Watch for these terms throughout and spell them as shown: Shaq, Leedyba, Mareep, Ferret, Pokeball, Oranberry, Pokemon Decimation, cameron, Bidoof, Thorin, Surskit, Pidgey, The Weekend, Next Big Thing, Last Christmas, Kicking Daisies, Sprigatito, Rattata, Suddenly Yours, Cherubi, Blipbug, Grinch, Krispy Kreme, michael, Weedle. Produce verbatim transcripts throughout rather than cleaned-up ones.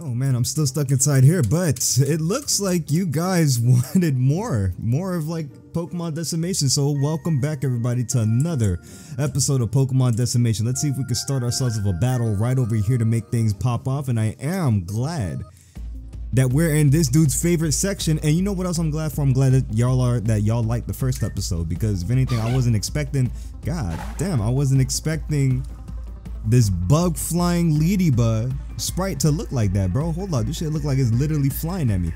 Oh man, I'm still stuck inside here, but it looks like you guys wanted more, more of like Pokemon Decimation. So welcome back everybody to another episode of Pokemon Decimation. Let's see if we can start ourselves with a battle right over here to make things pop off. And I am glad that we're in this dude's favorite section. And you know what else I'm glad for? I'm glad that y'all are that y'all liked the first episode, because if anything, I wasn't expecting, god damn, I wasn't expecting this bug flying Leedyba sprite to look like that, bro. Hold on, this shit look like it's literally flying at me.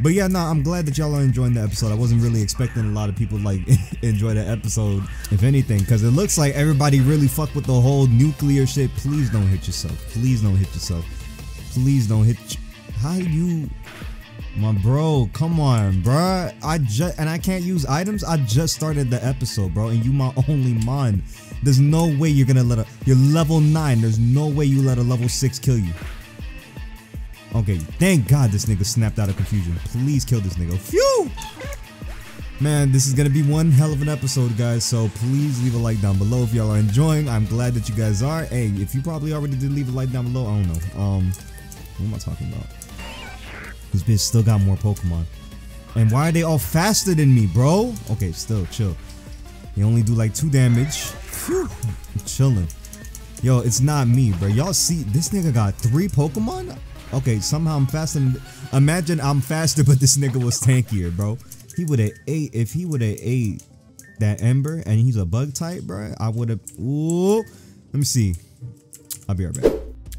But yeah, no, nah, I'm glad that y'all are enjoying the episode. I wasn't really expecting a lot of people like enjoy the episode, if anything, because it looks like everybody really fucked with the whole nuclear shit. Please don't hit yourself. Please don't hit yourself. Please don't hit. How you, my bro? Come on, bro. I just and I can't use items. I just started the episode, bro, and you my only mon. There's no way you're gonna let a you're level nine. There's no way you let a level six kill you. Okay, thank God this nigga snapped out of confusion. Please kill this nigga. Phew! Man, this is gonna be one hell of an episode, guys. So please leave a like down below if y'all are enjoying. I'm glad that you guys are. Hey, if you probably already did, leave a like down below. I don't know. Um, what am I talking about? This bitch still got more Pokemon. And why are they all faster than me, bro? Okay, still chill. They only do like two damage. Whew, I'm chilling. Yo, it's not me, bro. Y'all see this nigga got three Pokemon? Okay, somehow I'm faster. Imagine I'm faster, but this nigga was tankier, bro. He would have ate if he would have ate that Ember, and he's a bug type, bro. I would have. Ooh, let me see. I'll be right back.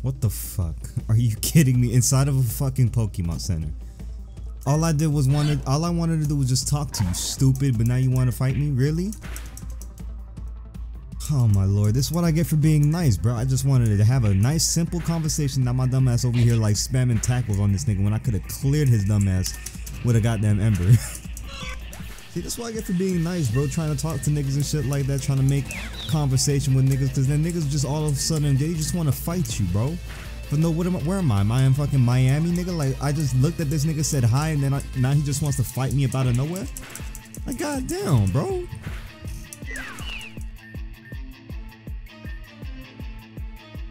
What the fuck? Are you kidding me? Inside of a fucking Pokemon Center. All I did was wanted. All I wanted to do was just talk to you, stupid. But now you want to fight me, really? Oh my lord, this is what I get for being nice, bro. I just wanted to have a nice, simple conversation. Now my dumbass over here like spamming tackles on this nigga when I could have cleared his dumbass with a goddamn Ember. See, that's what I get for being nice, bro. Trying to talk to niggas and shit like that, trying to make conversation with niggas, because then niggas just all of a sudden they just want to fight you, bro. But no, what am I, where am I? Am I in fucking Miami, nigga? Like I just looked at this nigga, said hi, and then I, now he just wants to fight me up out of nowhere. Like goddamn, bro.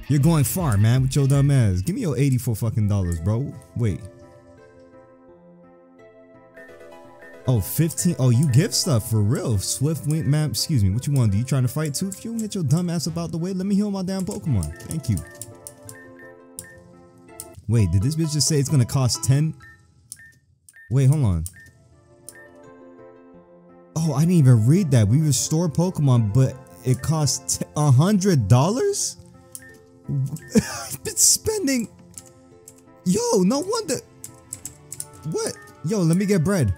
You're going far, man, with your dumb ass. Give me your eighty-four fucking dollars, bro. Wait. Oh, fifteen. Oh, you give stuff for real. Swift wing map. Excuse me. What you want to do? You trying to fight too? If you don't get your dumb ass about the way, let me heal my damn Pokemon. Thank you. Wait, did this bitch just say it's gonna cost ten? Wait, hold on. Oh, I didn't even read that. We restore Pokemon, but it costs a hundred dollars? I've been spending. Yo, no wonder. What? Yo, let me get bread.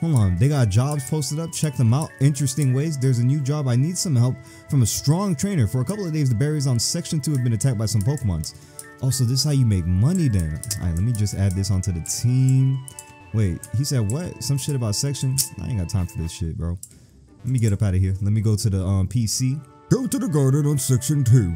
Hold on, they got jobs posted up. Check them out. Interesting ways. There's a new job. I need some help from a strong trainer. For a couple of days, the berries on section two have been attacked by some Pokemons. Also, this is how you make money then. All right, let me just add this onto the team. Wait, he said what? Some shit about section? I ain't got time for this shit, bro. Let me get up out of here. Let me go to the um, P C. Go to the garden on section two.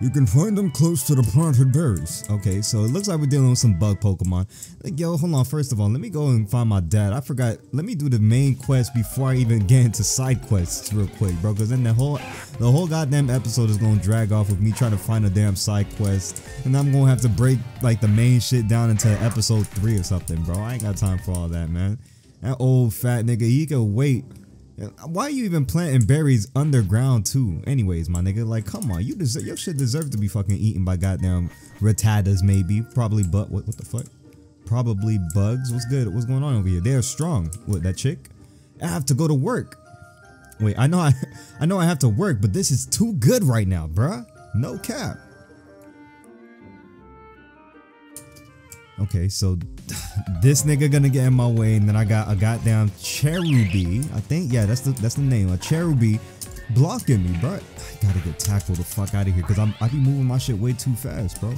You can find them close to the planted berries. Okay, so it looks like we're dealing with some bug Pokemon. Like, yo, hold on. First of all, let me go and find my dad. I forgot. Let me do the main quest before I even get into side quests real quick, bro. Because then the whole, the whole goddamn episode is going to drag off with me trying to find a damn side quest. And I'm going to have to break, like, the main shit down into episode three or something, bro. I ain't got time for all that, man. That old fat nigga, he can wait. Why are you even planting berries underground too? Anyways, my nigga, like, come on, you deserve your shit. Deserve to be fucking eaten by goddamn rattatas, maybe, probably. But what, what the fuck? Probably bugs. What's good? What's going on over here? They are strong. What, that chick? I have to go to work. Wait, I know, I, I know, I have to work, but this is too good right now, bruh. No cap. Okay, so this nigga gonna get in my way, and then I got a goddamn Cherubi. I think, yeah, that's the that's the name. A Cherubi blocking me, bro. I gotta get tackled the fuck out of here, cause I'm I be moving my shit way too fast, bro.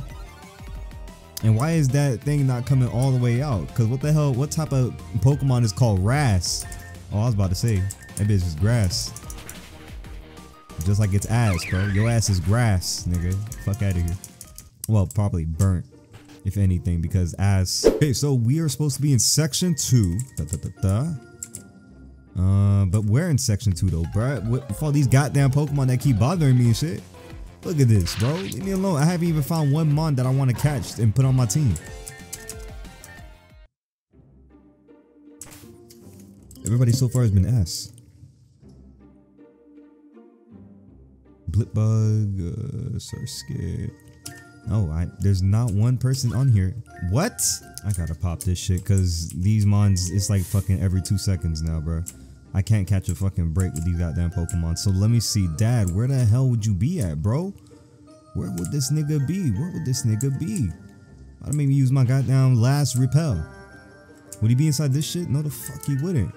And why is that thing not coming all the way out? Cause what the hell? What type of Pokemon is called grass? Oh, I was about to say that bitch is grass. Just like it's ass, bro. Your ass is grass, nigga. Fuck out of here. Well, probably burnt, if anything, because as okay, so we are supposed to be in section two, da, da, da, da. Uh, but we're in section two though, bruh. With all these goddamn Pokemon that keep bothering me and shit, Look at this, bro. Leave me alone. I haven't even found one mon that I want to catch and put on my team. Everybody so far has been ass. Blipbug, uh, Surskit. No, I, there's not one person on here. What? I gotta pop this shit because these mons, it's like fucking every two seconds now, bro. I can't catch a fucking break with these goddamn Pokemon. So let me see. Dad, where the hell would you be at, bro? Where would this nigga be? Where would this nigga be? I don't even use my goddamn last repel. Would he be inside this shit? No, the fuck he wouldn't.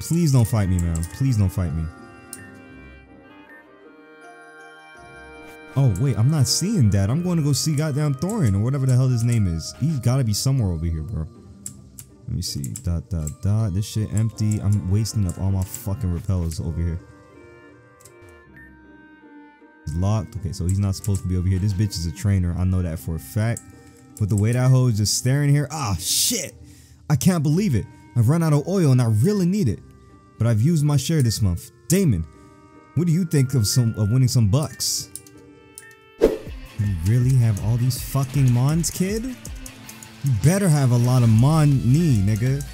Please don't fight me, man. Please don't fight me. Oh, wait, I'm not seeing that. I'm going to go see goddamn Thorin or whatever the hell his name is. He's got to be somewhere over here, bro. Let me see. Dot, dot, dot. This shit empty. I'm wasting up all my fucking repellers over here. He's locked. Okay, so he's not supposed to be over here. This bitch is a trainer. I know that for a fact. But the way that hoe is just staring here. Ah, shit. I can't believe it. I've run out of oil and I really need it. But I've used my share this month. Damon, what do you think of some of winning some bucks? You really have all these fucking mons, kid? You better have a lot of money, nigga.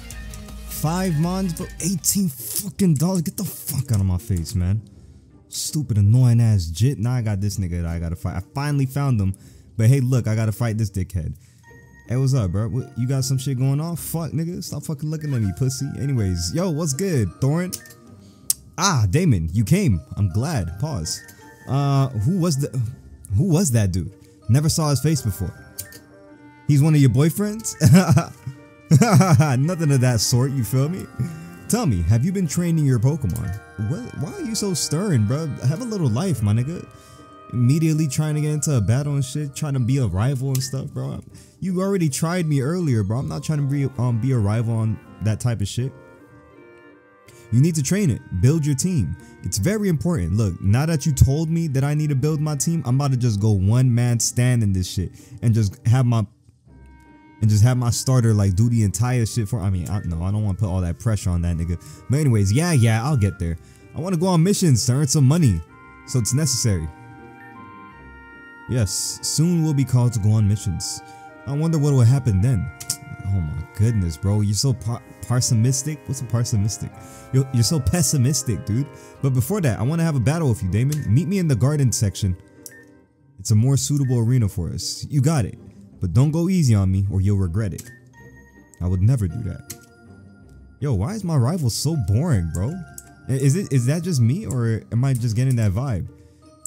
Five mons, but eighteen fucking dollars. Get the fuck out of my face, man. Stupid, annoying ass jit. Now I got this nigga that I gotta fight. I finally found him. But hey, look, I gotta fight this dickhead. Hey, what's up, bro? What, you got some shit going on? Fuck, nigga. Stop fucking looking at me, pussy. Anyways, yo, what's good, Thorin? Ah, Damon, you came. I'm glad. Pause. Uh, who was the... Who was that dude? Never saw his face before. He's one of your boyfriends? Nothing of that sort, you feel me? Tell me, have you been training your Pokemon? What? Why are you so stern, bro? Have a little life, my nigga. Immediately trying to get into a battle and shit, trying to be a rival and stuff, bro. You already tried me earlier, bro. I'm not trying to be, um, be a rival on that type of shit. You need to train it. Build your team. It's very important. Look, now that you told me that I need to build my team, I'm about to just go one man stand in this shit and just have my and just have my starter like do the entire shit for. I mean, I, no, I don't want to put all that pressure on that nigga. But anyways, yeah, yeah, I'll get there. I want to go on missions to earn some money, so it's necessary. Yes, soon we'll be called to go on missions. I wonder what will happen then. Oh my goodness, bro, you're so par parsimistic. What's a parsimistic? You're, you're so pessimistic, dude. But before that, I want to have a battle with you, Damon. Meet me in the garden section. It's a more suitable arena for us. You got it. But don't go easy on me or you'll regret it. I would never do that. Yo, why is my rival so boring, bro? Is it is that just me or am I just getting that vibe?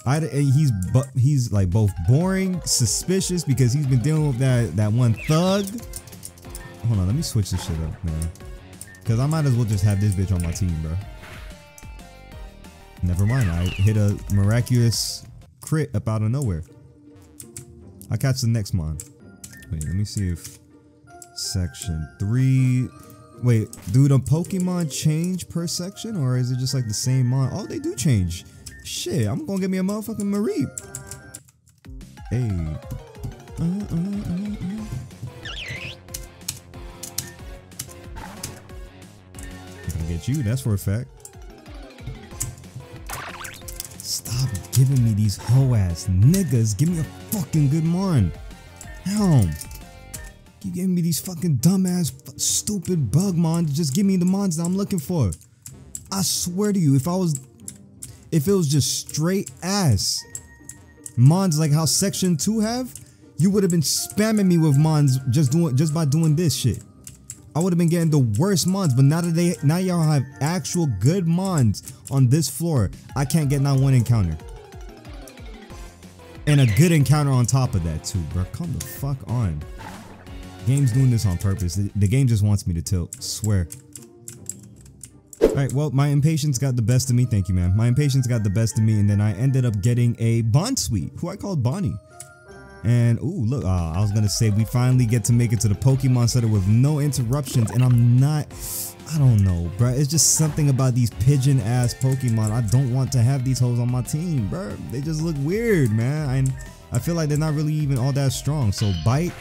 I, he's he's like both boring, suspicious because he's been dealing with that, that one thug. Hold on, let me switch this shit up, man. Because I might as well just have this bitch on my team, bro. Never mind, I hit a miraculous crit up out of nowhere. I'll catch the next mon. Wait, let me see if... Section three... Wait, do the Pokemon change per section? Or is it just like the same mon? Oh, they do change. Shit, I'm gonna get me a motherfucking Mareep. Hey. Uh, uh, uh, uh. Get you, that's for a fact. Stop giving me these hoe ass niggas. Give me a fucking good mon. Damn. Keep giving me these fucking dumbass, stupid bug mons. Just give me the mons that I'm looking for. I swear to you, if I was, if it was just straight ass mons like how Section Two have, you would have been spamming me with mons just doing, just by doing this shit. I would have been getting the worst mons, but now that they, now y'all have actual good mons on this floor, I can't get not one encounter. And a good encounter on top of that too, bro. Come the fuck on. Game's doing this on purpose. The, the game just wants me to tilt, swear. Alright, well, my impatience got the best of me. Thank you, man. My impatience got the best of me, and then I ended up getting a Bonsuite, who I called Bonnie. And, ooh, look, uh, I was going to say we finally get to make it to the Pokemon Center with no interruptions. And I'm not, I don't know, bro. It's just something about these pigeon-ass Pokemon. I don't want to have these hoes on my team, bro. They just look weird, man. And I feel like they're not really even all that strong. So, bite,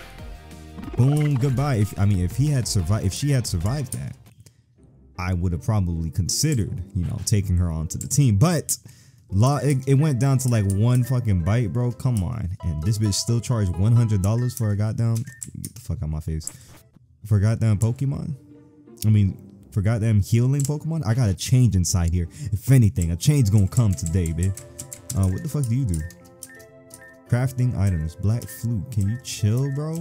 boom, goodbye. If I mean, if he had survived, if she had survived that, I would have probably considered, you know, taking her onto the team. But... It, it went down to like one fucking bite, bro. Come on. And this bitch still charged one hundred dollars for a goddamn... Get the fuck out of my face. For goddamn Pokemon? I mean, for goddamn healing Pokemon? I got a change inside here. If anything, a change gonna come today, bitch. Uh, what the fuck do you do? Crafting items. Black flute. Can you chill, bro?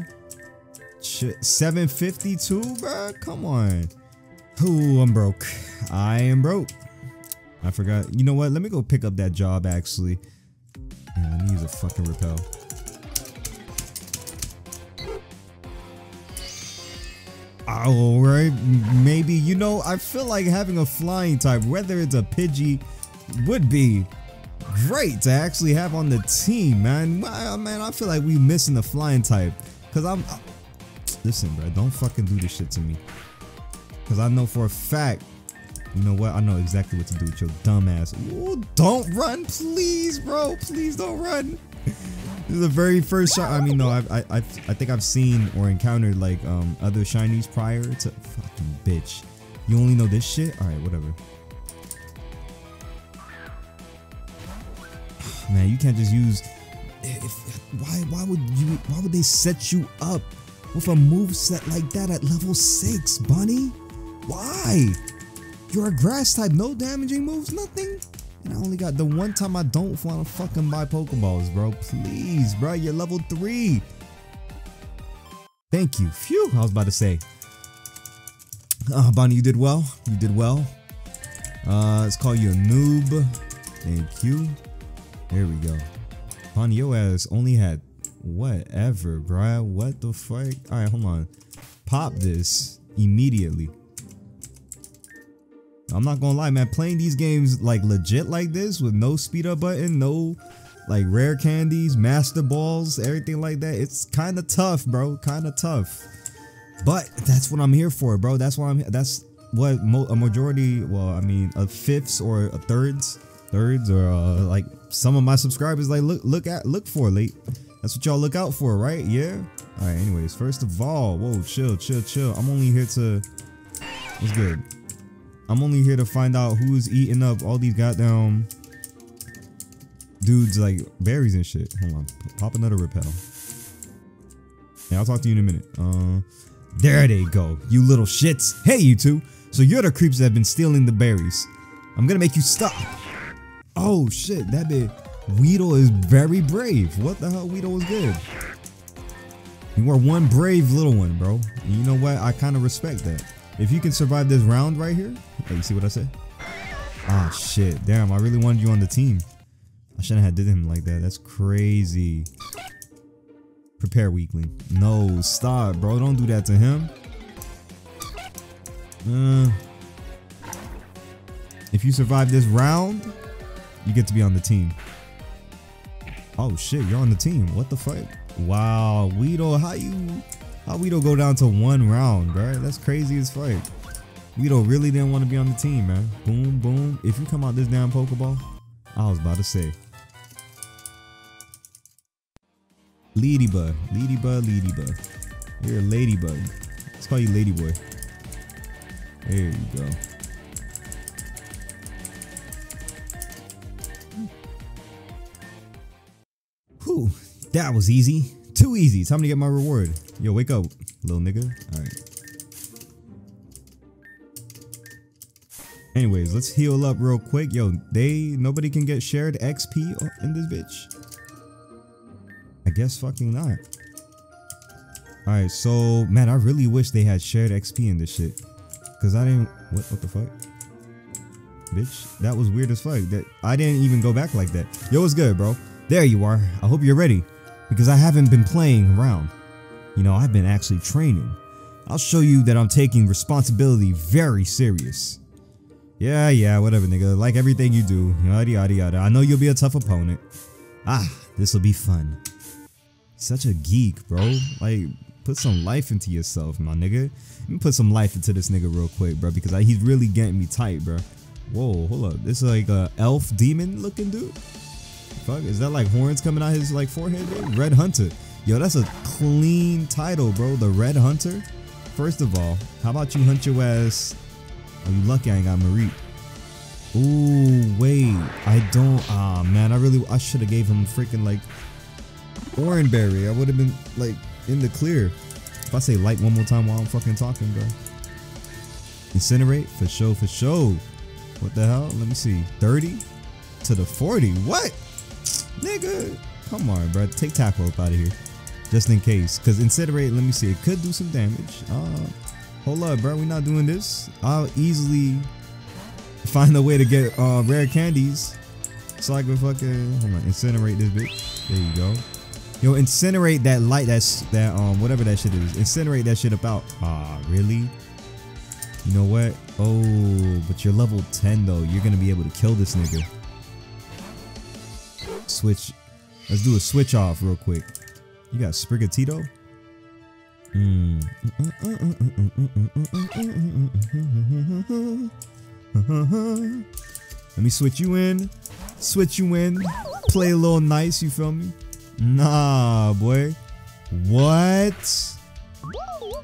Ch seven fifty-two, bro? Come on. Ooh, I'm broke. I am broke. I forgot. You know what? Let me go pick up that job, actually. And let me use a fucking repel. Alright, maybe. You know, I feel like having a flying type, whether it's a Pidgey, would be great to actually have on the team, man. Man, I feel like we missing the flying type. Because I'm... I, listen, bro. Don't fucking do this shit to me. Because I know for a fact... You know what? I know exactly what to do with your dumb ass. Ooh, don't run, please, bro. Please don't run. This is the very first shot. I mean, no, I've, I, I, I think I've seen or encountered like um other shinies prior to. Fucking bitch. You only know this shit? All right, whatever. Man, you can't just use. If, why? Why would you? Why would they set you up with a move set like that at level six, Bunny? Why? You're a grass type, no damaging moves, nothing. And I only got the one time I don't want to fucking buy Pokeballs, bro. Please, bro, you're level three. Thank you. Phew, I was about to say. Uh, Bonnie, you did well. You did well. Uh, let's call you a noob. Thank you. There we go. Bonnie, your ass only had whatever, bro. What the fuck? All right, hold on. Pop this immediately. I'm not gonna lie, man, playing these games like legit like this with no speed up button, no like rare candies, master balls, everything like that, it's kind of tough, bro, kind of tough. But that's what I'm here for, bro. That's why I'm that's what mo a majority, well, I mean, a fifths or a thirds, thirds or uh, like some of my subscribers like look look at look for late. That's what y'all look out for, right? Yeah. All right, anyways, first of all, whoa, chill, chill, chill. I'm only here to what's good. I'm only here to find out who's eating up all these goddamn dudes like berries and shit. Hold on, pop another repel. Yeah, I'll talk to you in a minute. Uh, there they go, you little shits. Hey, you two. So you're the creeps that have been stealing the berries. I'm gonna make you stop. Oh shit, that bit. Weedle is very brave. What the hell, Weedle was good. You are one brave little one, bro. And you know what? I kind of respect that. If you can survive this round right here, oh, you see what I said? Ah, oh, shit, damn! I really wanted you on the team. I shouldn't have did him like that. That's crazy. Prepare, weakling. No, stop, bro! Don't do that to him. Uh, if you survive this round, you get to be on the team. Oh shit, you're on the team. What the fuck? Wow, Weedle, how you? How Weedle go down to one round, bro? That's crazy as fuck. Weedle really didn't want to be on the team, man. Boom, boom. If you come out this damn Pokeball, I was about to say. Ladybug, Ladybug, Ladybug. You're a Ladybug. Let's call you Ladyboy. There you go. Whew, that was easy. Too easy. Time to get my reward. Yo, wake up, little nigga. Alright. Anyways, let's heal up real quick. Yo, they nobody can get shared X P in this bitch. I guess fucking not. Alright, so man, I really wish they had shared X P in this shit. Cause I didn't what what the fuck? Bitch, that was weird as fuck. That I didn't even go back like that. Yo, what's good, bro? There you are. I hope you're ready. Because I haven't been playing around. You know, I've been actually training. I'll show you that I'm taking responsibility very serious. Yeah, yeah, whatever, nigga. Like everything you do. Yada, yada, yada. I know you'll be a tough opponent. Ah, this'll be fun. Such a geek, bro. Like, put some life into yourself, my nigga. Let me put some life into this nigga real quick, bro. Because I, he's really getting me tight, bro. Whoa, hold up. This is like a elf demon looking dude. Fuck, is that like horns coming out his like forehead, bro? Red Hunter. Yo, that's a clean title, bro. The Red Hunter. First of all, how about you hunt your ass? I'm lucky I ain't got Mareep. Ooh, wait. I don't. Ah, man. I really. I should have gave him freaking like Oranberry. I would have been like in the clear. If I say light one more time while I'm fucking talking, bro. Incinerate for show, for show. What the hell? Let me see. thirty to the forty. What? Nigga. Come on, bro. Take Tackle up out of here. Just in case. Because Incinerate, let me see. It could do some damage. Uh, hold up, bro. We're not doing this. I'll easily find a way to get uh, rare candies. So I can fucking hold on, Incinerate this bitch. There you go. Yo, Incinerate that light. That's that, um, whatever that shit is. Incinerate that shit about. Ah, really? You know what? Oh, but you're level ten though. You're gonna be able to kill this nigga. Switch. Let's do a switch off real quick. You got Sprigatito? Hmm. Let me switch you in. Switch you in. Play a little nice, you feel me? Nah, boy. What?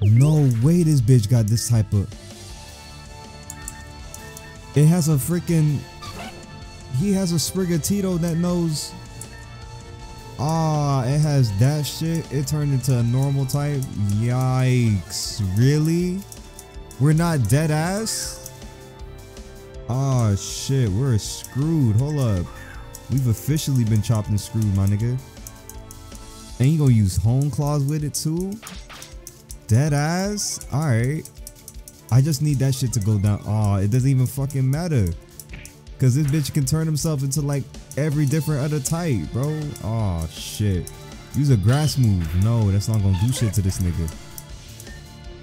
No way this bitch got this type of... It has a freaking... He has a Sprigatito that knows... Ah, it has that shit. It turned into a normal type. Yikes. Really? We're not dead ass? Ah, shit. We're screwed. Hold up. We've officially been chopped and screwed, my nigga. And you gonna use Hone Claws with it too? Dead ass? Alright. I just need that shit to go down. Aw, it doesn't even fucking matter. Cause this bitch can turn himself into like every different other type, bro. Aw, shit. Use a grass move. No, that's not gonna do shit to this nigga.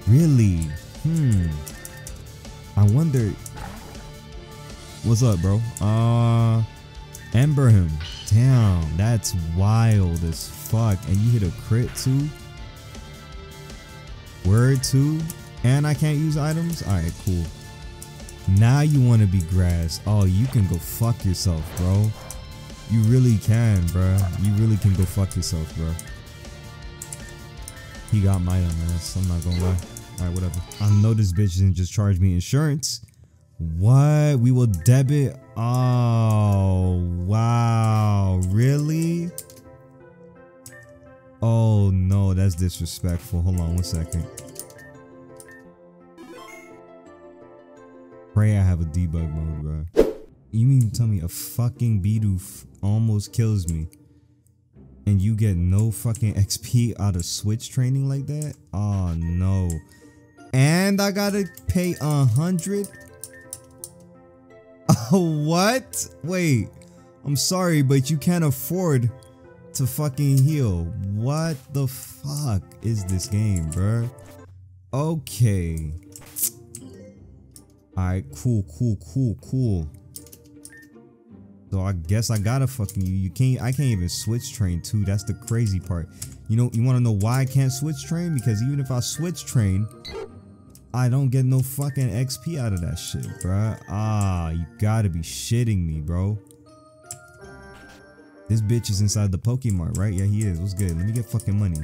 Really? Hmm. I wonder. What's up, bro? Uh, Ember him. Damn, that's wild as fuck. And you hit a crit too? Word two, and I can't use items. All right, cool. Now you want to be grass. Oh, you can go fuck yourself, bro. You really can, bro. You really can go fuck yourself, bro. He got my ass. I'm not gonna lie. All right, whatever. I know this bitch didn't just charge me insurance. What? We will debit. Oh, wow. Really? Oh no, that's disrespectful. Hold on one second. Pray I have a debug mode, bro. You mean to tell me a fucking Bidoof almost kills me and you get no fucking X P out of switch training like that? Oh no. And I gotta pay a hundred? What? Wait, I'm sorry, but you can't afford to fucking heal. What the fuck is this game, bro? Okay. Alright, cool, cool, cool, cool. So I guess I gotta fucking you. You can't I can't even switch train too. That's the crazy part. You know, you wanna know why I can't switch train? Because even if I switch train, I don't get no fucking X P out of that shit, bro. Ah, you gotta be shitting me, bro. This bitch is inside the Pokemon, right? Yeah, he is. What's good? Let me get fucking money.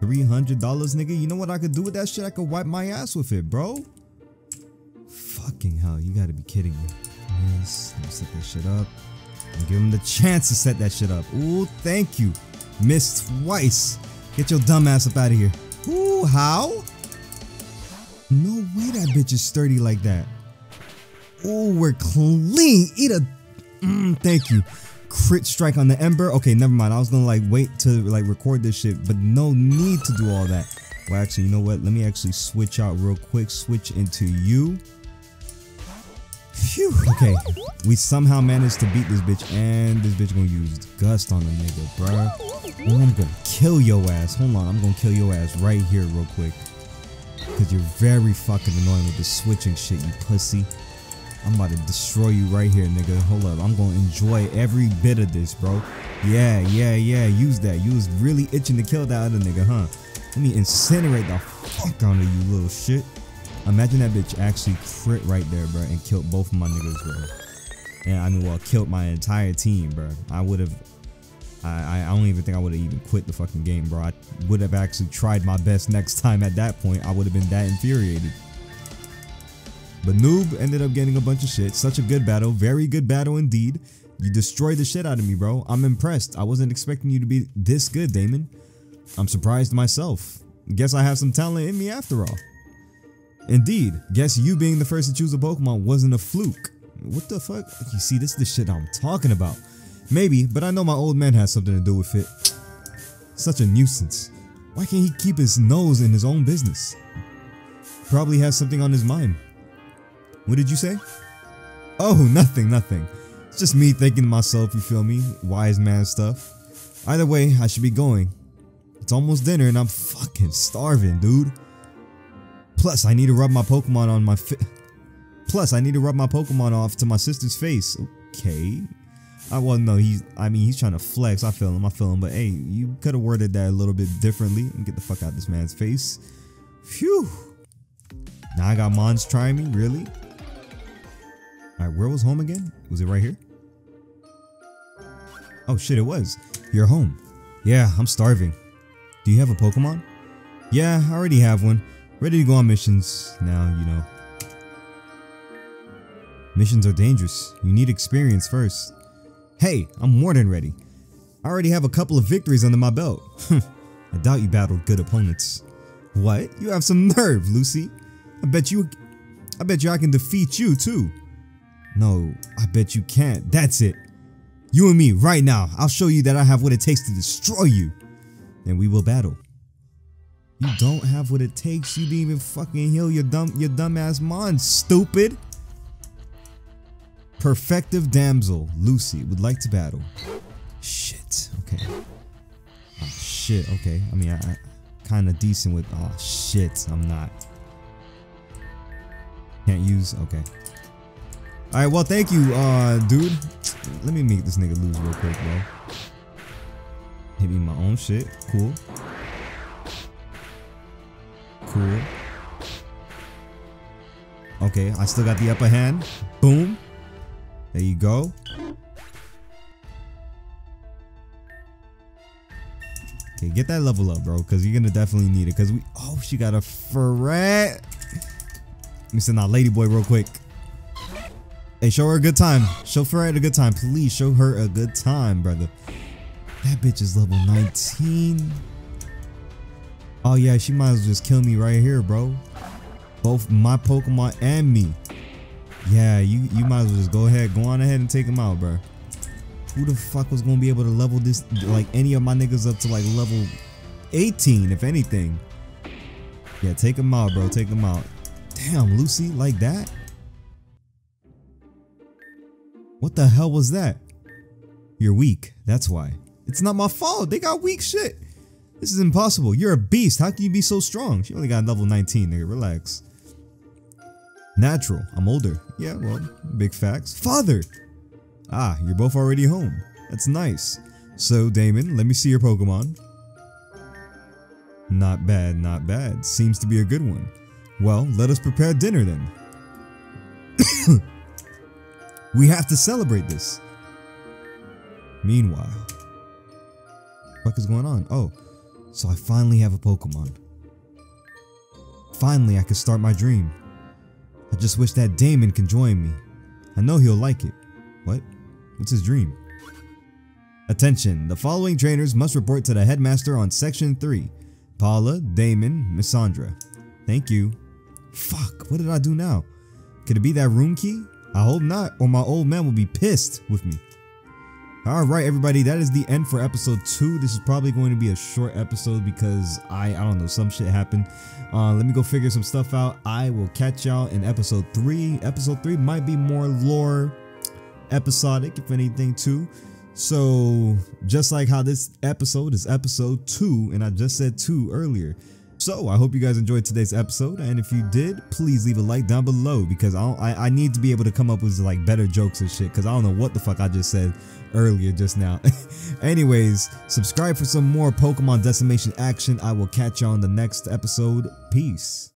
three hundred dollars, nigga. You know what I could do with that shit? I could wipe my ass with it, bro. Fucking hell. You gotta be kidding me. Yes. Let me set that shit up. And give him the chance to set that shit up. Ooh, thank you. Missed twice. Get your dumb ass up out of here. Ooh, how? No way that bitch is sturdy like that. Ooh, we're clean. Eat a... Mm, thank you. Crit strike on the Ember. Okay, never mind. I was gonna like wait to like record this shit, but no need to do all that. Well, actually, you know what? Let me actually switch out real quick. Switch into you. Phew. Okay, we somehow managed to beat this bitch, and this bitch gonna use Gust on the nigga, bruh. Oh, I'm gonna kill your ass. Hold on, I'm gonna kill your ass right here real quick, cause you're very fucking annoying with the switching shit, you pussy. I'm about to destroy you right here, nigga. Hold up. I'm going to enjoy every bit of this, bro. Yeah, yeah, yeah. Use that. You was really itching to kill that other nigga, huh? Let me incinerate the fuck out of you, little shit. Imagine that bitch actually crit right there, bro, and killed both of my niggas, bro. And I mean, well, killed my entire team, bro. I would have... I, I don't even think I would have even quit the fucking game, bro. I would have actually tried my best next time at that point. I would have been that infuriated. But Noob ended up getting a bunch of shit. Such a good battle. Very good battle indeed. You destroyed the shit out of me, bro. I'm impressed. I wasn't expecting you to be this good, Damon. I'm surprised myself. Guess I have some talent in me after all. Indeed. Guess you being the first to choose a Pokemon wasn't a fluke. What the fuck? You see, this is the shit I'm talking about. Maybe, but I know my old man has something to do with it. Such a nuisance. Why can't he keep his nose in his own business? Probably has something on his mind. What did you say? Oh, nothing, nothing. It's just me thinking to myself, you feel me? Wise man stuff. Either way, I should be going. It's almost dinner and I'm fucking starving, dude. Plus, I need to rub my Pokemon on my fi- Plus, I need to rub my Pokemon off to my sister's face. Okay. I well, no, he's, I mean, he's trying to flex. I feel him, I feel him. But hey, you could have worded that a little bit differently. And get the fuck out of this man's face. Phew. Now I got Mons trying me, really? Alright, where was home again? Was it right here? Oh shit, it was. You're home. Yeah, I'm starving. Do you have a Pokemon? Yeah, I already have one. Ready to go on missions now, you know. Missions are dangerous. You need experience first. Hey, I'm more than ready. I already have a couple of victories under my belt. I doubt you battled good opponents. What? You have some nerve, Lucy. I bet you I bet you I can defeat you too. No, I bet you can't. That's it. You and me right now. I'll show you that I have what it takes to destroy you. And we will battle. You don't have what it takes. You didn't even fucking heal your dumb your dumbass mon, stupid. Perfective damsel, Lucy, would like to battle. Shit, okay. Oh, shit, okay. I mean, I, I kind of decent with, oh, shit, I'm not. Can't use, okay. All right, well, thank you, uh, dude. Let me make this nigga lose real quick, bro. Hit me my own shit, cool. Cool. Okay, I still got the upper hand. Boom. There you go. Okay, get that level up, bro, because you're gonna definitely need it. Cause we, oh, she got a Ferret. Let me send out Ladyboy real quick. Hey, show her a good time. Show Ferret a good time, please. Show her a good time, brother. That bitch is level nineteen. Oh yeah, she might as well just kill me right here, bro. Both my Pokemon and me. Yeah, you, you might as well just go ahead, go on ahead and take him out, bro. Who the fuck was gonna be able to level this, like any of my niggas up to like level eighteen, if anything? Yeah, take him out, bro, take him out. Damn, Lucy, like that? What the hell was that? You're weak, that's why. It's not my fault, they got weak shit. This is impossible, you're a beast, how can you be so strong? She only got level nineteen, nigga, relax. Natural. I'm older. Yeah, well, big facts. Father! Ah, you're both already home. That's nice. So, Damon, let me see your Pokemon. Not bad, not bad. Seems to be a good one. Well, let us prepare dinner then. We have to celebrate this. Meanwhile. What the fuck is going on? Oh, so I finally have a Pokemon. Finally, I can start my dream. I just wish that Damon can join me. I know he'll like it. What? What's his dream? Attention, the following trainers must report to the headmaster on section three. Paula, Damon, Miss Sandra. Thank you. Fuck, what did I do now? Could it be that room key? I hope not, or my old man will be pissed with me. Alright everybody, that is the end for episode two. This is probably going to be a short episode because I, I don't know, some shit happened. Uh, let me go figure some stuff out. I will catch y'all in episode three. Episode three might be more lore episodic, if anything, too. So, just like how this episode is episode two, and I just said two earlier. So, I hope you guys enjoyed today's episode, and if you did, please leave a like down below because I, don't, I, I need to be able to come up with like better jokes and shit because I don't know what the fuck I just said earlier just now. Anyways, subscribe for some more Pokemon Decimation action. I will catch you on the next episode. Peace.